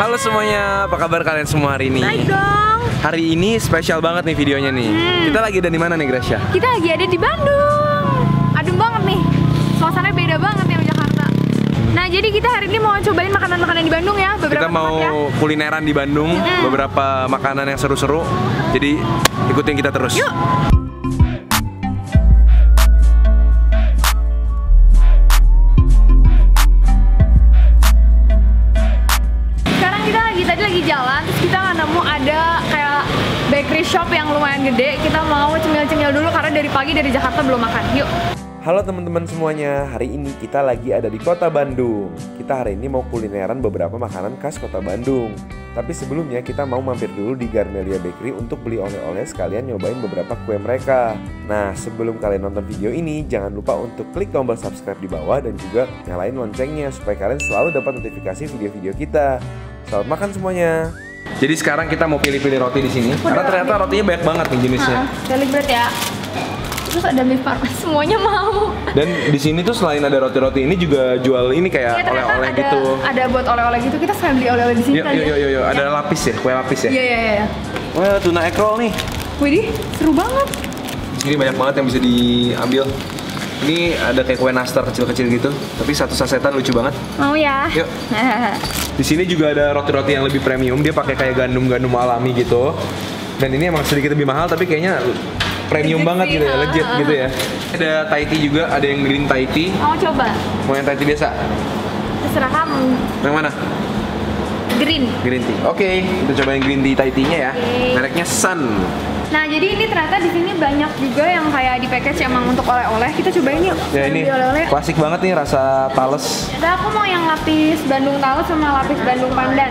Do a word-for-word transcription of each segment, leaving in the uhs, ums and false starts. Halo semuanya, apa kabar kalian semua hari ini? Baik dong. Hari ini spesial banget nih videonya nih. Hmm. Kita lagi ada di mana nih, Gracia? Kita lagi ada di Bandung. Adem banget nih. Suasananya beda banget ya sama Jakarta. Nah, jadi kita hari ini mau cobain makanan-makanan di Bandung ya, beberapa Kita mau ya. kulineran di Bandung, hmm. beberapa makanan yang seru-seru. Jadi ikutin kita terus. Yuk. Shop yang lumayan gede, kita mau cemil-cemil dulu karena dari pagi dari Jakarta belum makan. Yuk. Halo teman-teman semuanya, hari ini kita lagi ada di kota Bandung. Kita hari ini mau kulineran beberapa makanan khas kota Bandung. Tapi sebelumnya kita mau mampir dulu di Garmelia Bakery untuk beli oleh-oleh sekalian nyobain beberapa kue mereka. Nah, sebelum kalian nonton video ini, jangan lupa untuk klik tombol subscribe di bawah dan juga nyalain loncengnya supaya kalian selalu dapat notifikasi video-video kita. Selamat makan semuanya. Jadi sekarang kita mau pilih-pilih roti di sini. Karena ternyata ambil. rotinya banyak banget nih jenisnya. Garlic bread ya. Terus ada beef parmesan, semuanya mau. Dan di sini tuh selain ada roti-roti ini juga jual ini kayak oleh-oleh ya, gitu. Ada buat oleh-oleh gitu. Kita sekalian beli oleh-oleh di sini. Yo yo yo yo, ada lapis ya, kue lapis ya. Iya iya iya. Wah, tuna ekrol nih. Widih, seru banget. Di sini banyak banget yang bisa diambil. Ini ada kayak kue nastar kecil-kecil gitu, tapi satu sasetan lucu banget. Mau ya? Yuk. Di sini juga ada roti-roti yang lebih premium, dia pakai kayak gandum-gandum alami gitu. Dan ini emang sedikit lebih mahal, tapi kayaknya premium legit banget sih, gitu ya, legit uh, uh. gitu ya. Ada Thai tea juga, ada yang green Thai tea. Mau coba? Mau yang Thai tea biasa? Terserah kamu. Yang mana? Green. Green tea. Oke, okay, kita coba yang green tea Thai tea-nya ya. Okay. Mereknya Sun. Nah, jadi ini ternyata di sini banyak juga yang kayak di package emang untuk oleh-oleh. Kita cobain yuk. Ya, ini oleh-oleh. Klasik banget nih rasa tales. Nah, aku mau yang lapis Bandung tales sama lapis Bandung pandan.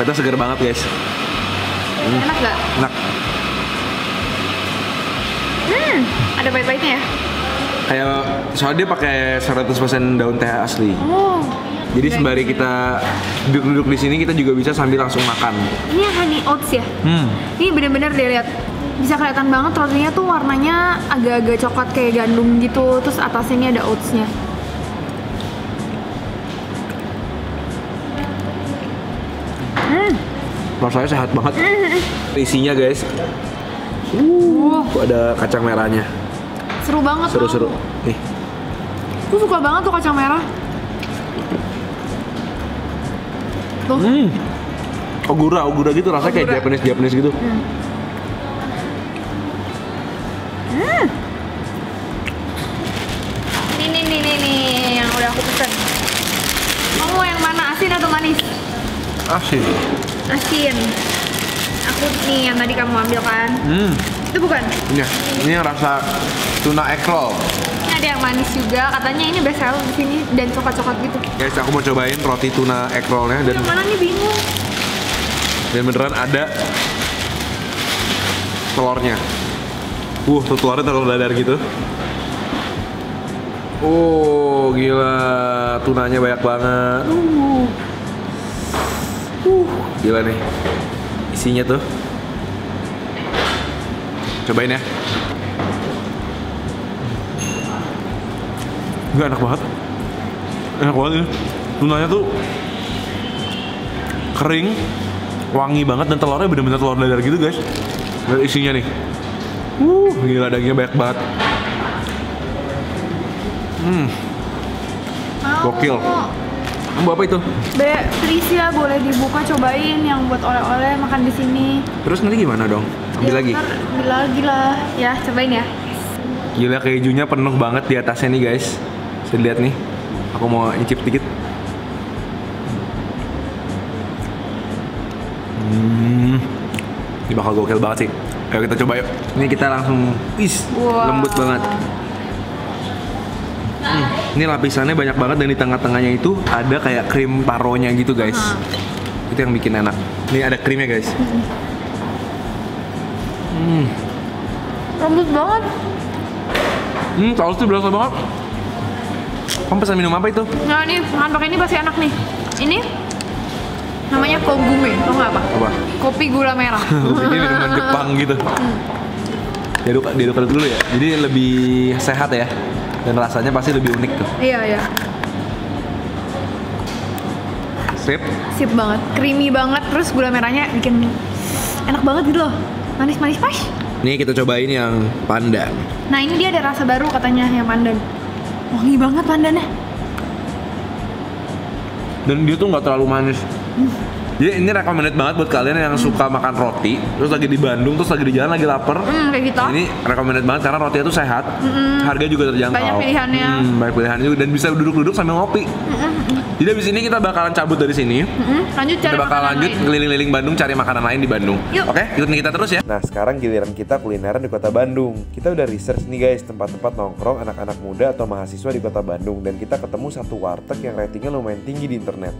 Itu seger banget, guys. Hmm. Enak gak? Enak. Hmm, ada pahit-pahitnya ya? Kayak soalnya dia pakai seratus persen daun teh asli. Oh. Jadi sembari kita duduk-duduk di sini kita juga bisa sambil langsung makan. Ini honey oats ya. Hmm. Ini benar-benar dilihat bisa kelihatan banget rotinya tuh warnanya agak-agak coklat kayak gandum gitu. Terus atasnya ini ada oatsnya. Hmm. Rasanya sehat banget. Isinya guys. Uh, ada kacang merahnya. Seru banget. Seru-seru. Nih. Aku suka banget tuh kacang merah. Tuh. Hmm. Ogura, ogura gitu rasanya ogura. Kayak Japanese, Japanese gitu. Hmm. Hmm. Ini nih nih nih nih yang udah aku pesen. Kamu yang mana, asin atau manis? Asin. Asin. Aku nih yang tadi kamu ambil kan? Hmm. Itu bukan? Iya. Ini yang rasa tuna ekrol. Ada yang manis juga, katanya ini best seller di sini dan coklat-coklat gitu. Guys, aku mau cobain roti tuna ekrolnya dan. Yang mana nih bingung. Dan beneran ada telurnya. Uh, tuh telurnya telur dadar gitu. Oh, gila, tunanya banyak banget. Uh, uh. Gila nih, isinya tuh. Cobain ya. Gak enak banget, enak banget ini. Tunanya tuh kering, wangi banget, dan telurnya bener-bener telur dadar gitu guys. Dan isinya nih, wuh, gila dagingnya banyak banget. Hmm, gokil. Apa itu? Be, Tricia boleh dibuka, cobain yang buat oleh-oleh makan di sini. Terus nanti gimana dong? Ambil ya, lagi? Ambil lagi lah, ya cobain ya. Gila kejunya penuh banget di atasnya nih guys. Bisa lihat nih, aku mau incip dikit. Hmm, ini bakal gokil banget sih. Ayo kita coba yuk. Ini kita langsung, is, wow. lembut banget. Hmm, ini lapisannya banyak banget dan di tengah-tengahnya itu ada kayak krim taronya gitu guys. Hmm. Itu yang bikin enak. Ini ada krimnya guys. Hmm, lembut banget. Hmm, saus tuh berasa banget. Kamu pesan minum apa itu? Nah, ini makan pakai ini pasti enak nih. Ini namanya kogume, tau nggak apa? Apa? Kopi gula merah. Ini minuman Jepang gitu. Hmm. Diaduk, diaduk dulu ya. Jadi lebih sehat ya. Dan rasanya pasti lebih unik tuh. Iya, iya. Sip. Sip banget, creamy banget, terus gula merahnya bikin enak banget gitu loh. Manis-manis pas. Nih kita cobain yang pandan. Nah ini dia ada rasa baru katanya yang pandan. Wangi banget pandannya. Dan dia tuh nggak terlalu manis. Hmm. Jadi ini recommended banget buat kalian yang hmm. suka makan roti, terus lagi di Bandung, terus lagi di jalan, lagi lapar. Hmm, kayak gitu. Ini recommended banget karena rotinya tuh sehat, hmm. harga juga terjangkau. Banyak pilihannya. Hmm, banyak pilihannya juga dan bisa duduk-duduk sambil ngopi. Hmm. Jadi abis ini kita bakalan cabut dari sini. Mm-hmm. Lanjut cari kita bakal lanjut keliling-keliling Bandung cari makanan lain di Bandung. Oke, okay, ikutin kita terus ya. Nah sekarang giliran kita kulineran di kota Bandung. Kita udah research nih guys tempat-tempat nongkrong anak-anak muda atau mahasiswa di kota Bandung. Dan kita ketemu satu warteg yang ratingnya lumayan tinggi di internet.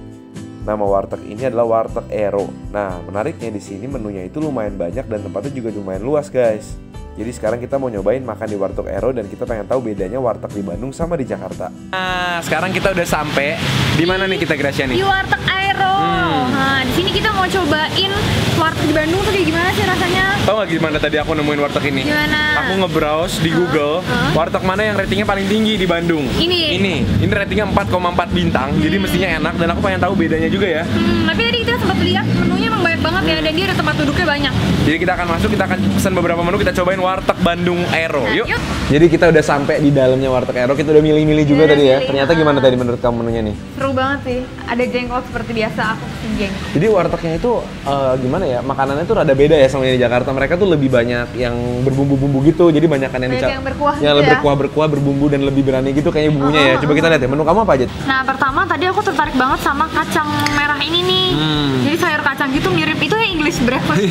Nama warteg ini adalah Warteg Aero. Nah menariknya di sini menunya itu lumayan banyak dan tempatnya juga lumayan luas guys. Jadi sekarang kita mau nyobain makan di Warteg Aero dan kita pengen tahu bedanya warteg di Bandung sama di Jakarta. Nah, sekarang kita udah sampai di mana nih kita Gracia nih? Di Warteg Aero. Hmm. Nah, di sini kita mau cobain warteg di Bandung tuh kayak gimana sih rasanya? Tahu nggak gimana tadi aku nemuin warteg ini? Gimana? Aku nge-browse di huh? Google, huh? warteg mana yang ratingnya paling tinggi di Bandung? Ini. Ini. Ini ratingnya empat koma empat bintang, hmm. jadi mestinya enak dan aku pengen tahu bedanya juga ya. Hmm, tapi tadi kita sempat lihat menunya emang banyak banget ya dan dia ada tempat duduknya banyak. Jadi kita akan masuk, kita akan pesan beberapa menu, kita cobain Warteg Bandung Aero. Yuk. Yuk. Jadi kita udah sampai di dalamnya Warteg Aero. Kita udah milih-milih juga ya, tadi ya. Ternyata gimana tadi menurut kamu menunya nih? Seru banget sih. Ada jengkol seperti biasa, aku pesen jengkol. Jadi wartegnya itu uh, gimana ya? Makanannya tuh rada beda ya sama yang di Jakarta. Mereka tuh lebih banyak yang berbumbu-bumbu gitu. Jadi banyak yang dicat. Yang berkuah. Yang gitu berkuah-berkuah, ya? berbumbu dan lebih berani gitu kayaknya bumbunya oh, ya. Coba kita lihat ya. Menu kamu apa aja? Nah, pertama tadi aku tertarik banget sama kacang merah ini nih. Hmm. Jadi sayur kacang gitu mirip itu ya English breakfast.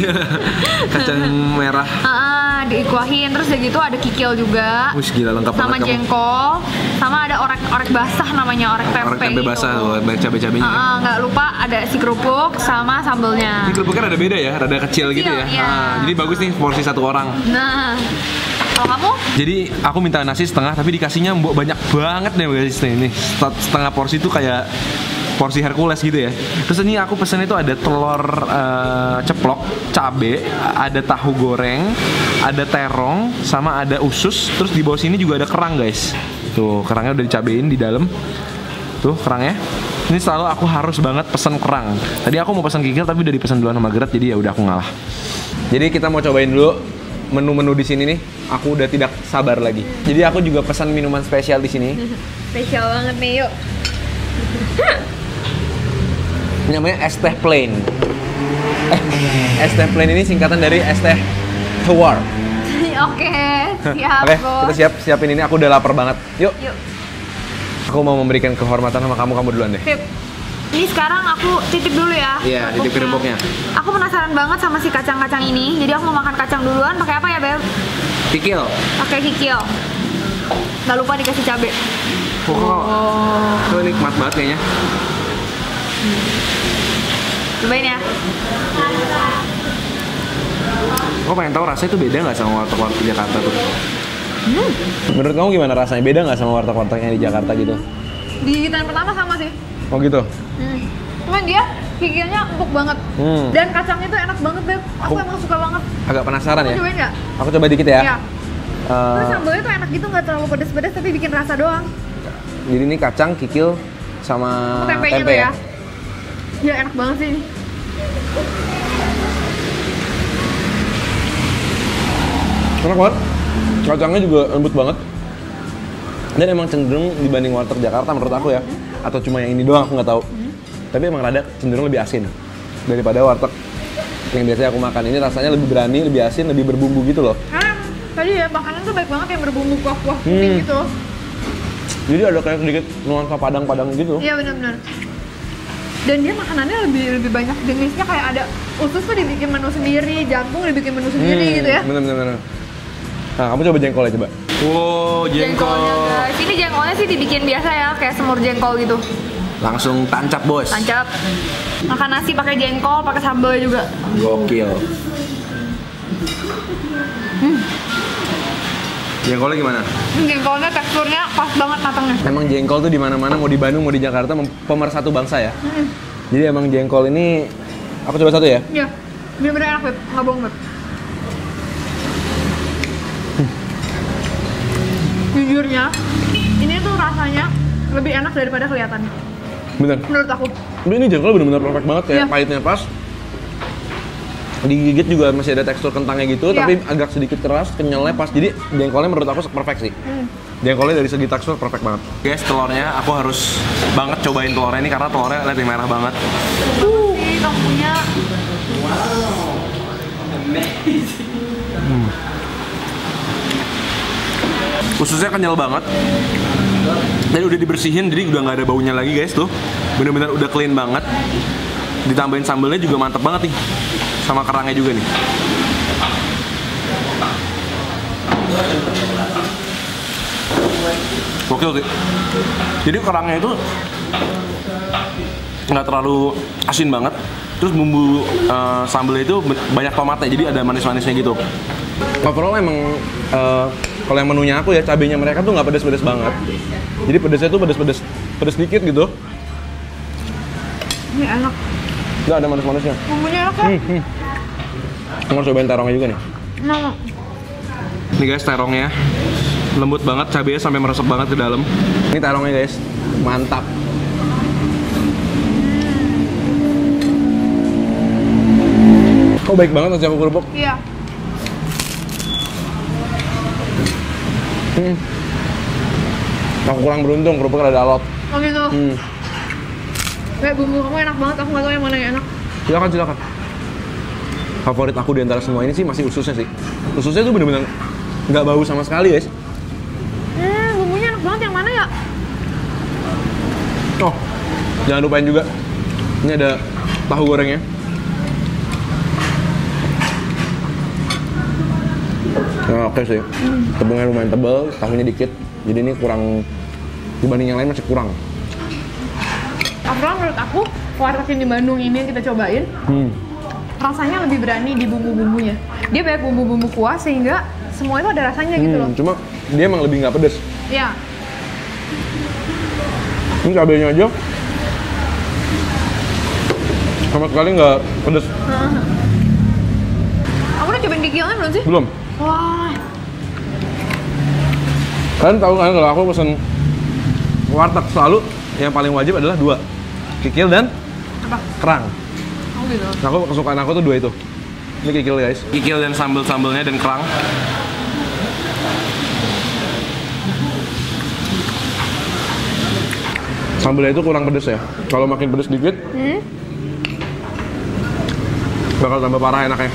Kacang merah. Heeh, dikuahin terus udah gitu ada kikil juga. Wih, gila lengkap sama banget. Sama jengkol, sama ada orek-orek basah namanya, orek tempe. Orek tempe basah, banyak cabai-cabainya. Heeh, uh, enggak lupa ada si kerupuk sama sambelnya. Ini kerupuknya rada beda ya, rada kecil, kecil gitu ya. Iya. Nah, jadi bagus nih porsi satu orang. Nah. Kalau kamu? Jadi aku minta nasi setengah tapi dikasihnya mbok banyak banget nih guys ini. Setengah porsi itu kayak porsi Hercules gitu ya. Terus ini aku pesen itu ada telur uh, ceplok, cabe, ada tahu goreng, ada terong, sama ada usus. Terus di bawah sini juga ada kerang guys. Tuh kerangnya udah dicabein di dalam. Tuh kerangnya. Ini selalu aku harus banget pesen kerang. Tadi aku mau pesen kikil tapi udah dipesan duluan sama Gret jadi ya udah aku ngalah. Jadi kita mau cobain dulu menu-menu di sini nih, aku udah tidak sabar lagi. Jadi aku juga pesan minuman spesial di sini. Spesial banget nih, yuk. Namanya es teh plain. Es teh plain ini singkatan dari es teh tawar. Oke, siap. Oke, kita siap siapin ini. Aku udah lapar banget. Yuk. Yuk. Aku mau memberikan kehormatan sama kamu, kamu duluan deh. Sip. Ini sekarang aku titip dulu ya. Iya, titip kerupuknya. Aku penasaran banget sama si kacang-kacang ini. Jadi aku mau makan kacang duluan. Pakai apa ya, Beb? Kikil. Pakai kikil. Gak lupa dikasih cabai. Oh, oh. Tuh nikmat banget kayaknya. Cobain ya. Gue pengen tahu rasanya itu beda nggak sama warteg-warteg di Jakarta tuh? Hmm. Menurut kamu gimana rasanya? Beda nggak sama warteg-wartegnya di Jakarta gitu? Di gigitan pertama sama sih. Oh gitu? Hmm. Cuman dia kikilnya empuk banget. Hmm. Dan kacangnya tuh enak banget, Beb. Aku, aku emang suka banget. Agak penasaran aku ya? Cobain gak? Aku coba dikit ya? Iya. Uh... Terus sambalnya tuh enak gitu, nggak terlalu pedes-pedes tapi bikin rasa doang. Jadi ini kacang, kikil, sama tempe, tempe ya? Ya enak banget sih ini. Enak banget. Kacangnya juga lembut banget. Dan emang cenderung dibanding warteg Jakarta menurut aku ya. Atau cuma yang ini doang aku nggak tahu. Hmm. Tapi emang rada cenderung lebih asin daripada warteg yang biasanya aku makan. Ini rasanya lebih berani, lebih asin, lebih berbumbu gitu loh. Karena tadi ya makanan tuh baik banget yang berbumbu kuah-kuah kuning hmm. gitu. Jadi ada kayak sedikit nuansa padang-padang gitu. Iya benar-benar. Dan dia makanannya lebih lebih banyak jenisnya, kayak ada usus tuh dibikin menu sendiri, jagung dibikin menu sendiri hmm, gitu ya. Benar-benar. Nah, kamu coba jengkolnya coba. Wow, jengkol. Jengkolnya guys. Ini jengkolnya sih dibikin biasa ya, kayak semur jengkol gitu. Langsung tancap, Bos. Tancap. Makan nasi pakai jengkol, pakai sambal juga. Gokil. Hmm. Jengkolnya gimana? Jengkolnya teksturnya pas banget matangnya. Emang jengkol tuh di mana-mana, mau di Bandung, mau di Jakarta, pemersatu bangsa ya. Hmm. Jadi emang jengkol ini aku coba satu ya. Iya. Bener-bener enak, Beb. Enggak bohong, Beb. Jujurnya, ini tuh rasanya lebih enak daripada kelihatannya. Bener. Menurut aku. Tapi ini jengkol bener-bener perfect banget ya, yeah. Pahitnya pas. Digigit juga masih ada tekstur kentangnya gitu, yeah. Tapi agak sedikit keras, kenyalnya pas. Jadi jengkolnya menurut aku perfect sih. Mm. Jengkolnya dari segi tekstur perfect banget. Guys, telurnya aku harus banget cobain telurnya ini karena telurnya lihat yang merah banget. Uh, ini punya. Wow. Amazing. Hmm. Ususnya kenyal banget. Dan udah dibersihin, jadi udah nggak ada baunya lagi guys tuh. Bener-bener udah clean banget. Ditambahin sambelnya juga mantep banget nih. Sama kerangnya juga nih. Oke oke. Jadi kerangnya itu nggak terlalu asin banget. Terus bumbu uh, sambelnya itu banyak tomatnya, jadi ada manis-manisnya gitu. Overall emang uh, kalau yang menunya aku ya, cabenya mereka tuh nggak pedes-pedes banget. Jadi pedesnya tuh pedes-pedes, pedes dikit gitu. Ini enak. Nggak ada manis-manisnya. Bumbunya enak kan? Hmm, hmm. Mau cobain terongnya juga nih. Enak. Nih guys terongnya, lembut banget, cabenya sampai meresap banget ke dalam. Ini terongnya guys, mantap. Kok oh, baik banget nasi aku kerupuk? Iya. Hmm. Aku kurang beruntung, kerupuknya ada alot. Oh gitu? Hmm. Weh, bumbu kamu enak banget, aku nggak tahu yang mana yang enak. Silakan, silakan. Favorit aku di antara semua ini sih masih ususnya sih. Ususnya tuh bener-bener nggak bau sama sekali guys. Hmm, bumbunya enak banget, yang mana ya? Oh, jangan lupain juga. Ini ada tahu gorengnya. Nah, oke sih, hmm. Tepungnya lumayan tebal, tahunya dikit, jadi ini kurang dibanding yang lain masih kurang. Overall menurut aku, warteg yang di Bandung ini yang kita cobain, hmm. rasanya lebih berani di bumbu-bumbunya. Dia banyak bumbu-bumbu kuah sehingga semua itu ada rasanya hmm, gitu loh. Cuma dia emang lebih nggak pedes. Iya. Ini cabenya aja sama sekali nggak pedes. Hmm. Aku udah cobain kikilnya belum sih? Belum. Wah. Kalian tahu kan kalau aku pesen warteg selalu yang paling wajib adalah dua, kikil dan apa? Kerang. Oh gitu. Nah, aku kesukaan aku tuh dua itu. Ini kikil guys. Kikil dan sambel-sambelnya dan kerang. Sambelnya itu kurang pedes ya. Kalau makin pedes dikit, hmm? bakal tambah parah enaknya.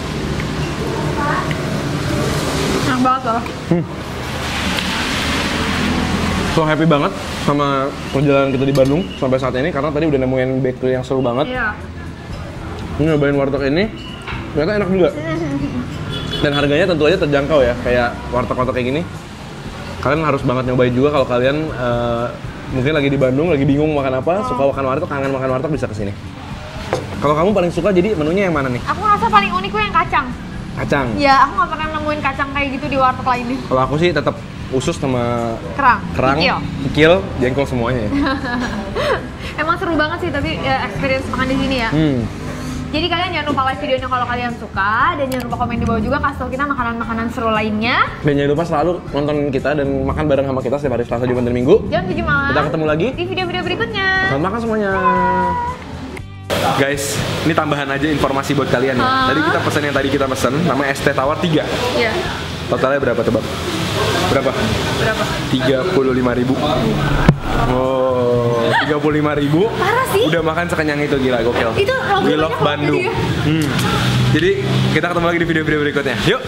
Enak banget loh. Hmm. So happy banget sama perjalanan kita di Bandung sampai saat ini karena tadi udah nemuin bakery yang seru banget. Iya. Ini nyobain warteg ini ternyata enak juga. Dan harganya tentu aja terjangkau ya, kayak warteg-warteg kayak gini. Kalian harus banget nyobain juga kalau kalian uh, mungkin lagi di Bandung, lagi bingung makan apa, oh. suka makan warteg, kangen makan warteg bisa kesini. Kalau kamu paling suka jadi menunya yang mana nih? Aku rasa paling unik yang kacang. Kacang? Ya, aku nggak pernah nemuin kacang kayak gitu di warteg lainnya. Kalau aku sih tetap usus sama kerang, kerang kikil. kikil, jengkol semuanya ya. Emang seru banget sih, tapi ya, experience makan di sini ya. Hmm. Jadi kalian jangan lupa like videonya kalau kalian suka. Dan jangan lupa komen di bawah juga, kasih tau kita makanan-makanan seru lainnya. Dan jangan lupa selalu nonton kita dan makan bareng sama kita setiap hari Selasa, Jumat, dan Minggu. Jam tujuh malam. Kita ketemu lagi di video-video berikutnya. Selamat makan semuanya. Bye. Guys, ini tambahan aja informasi buat kalian ya. Uh-huh. Tadi kita pesan yang tadi kita pesan, namanya es teh tawar tiga. Iya. Yeah. Totalnya berapa tebak? Berapa? Berapa? tiga puluh lima ribu. Oh, tiga puluh lima ribu. Parah sih. Udah makan sekenyang itu, gila gokil. Itu We love Bandung. Hmm. Jadi, kita ketemu lagi di video-video berikutnya. Yuk.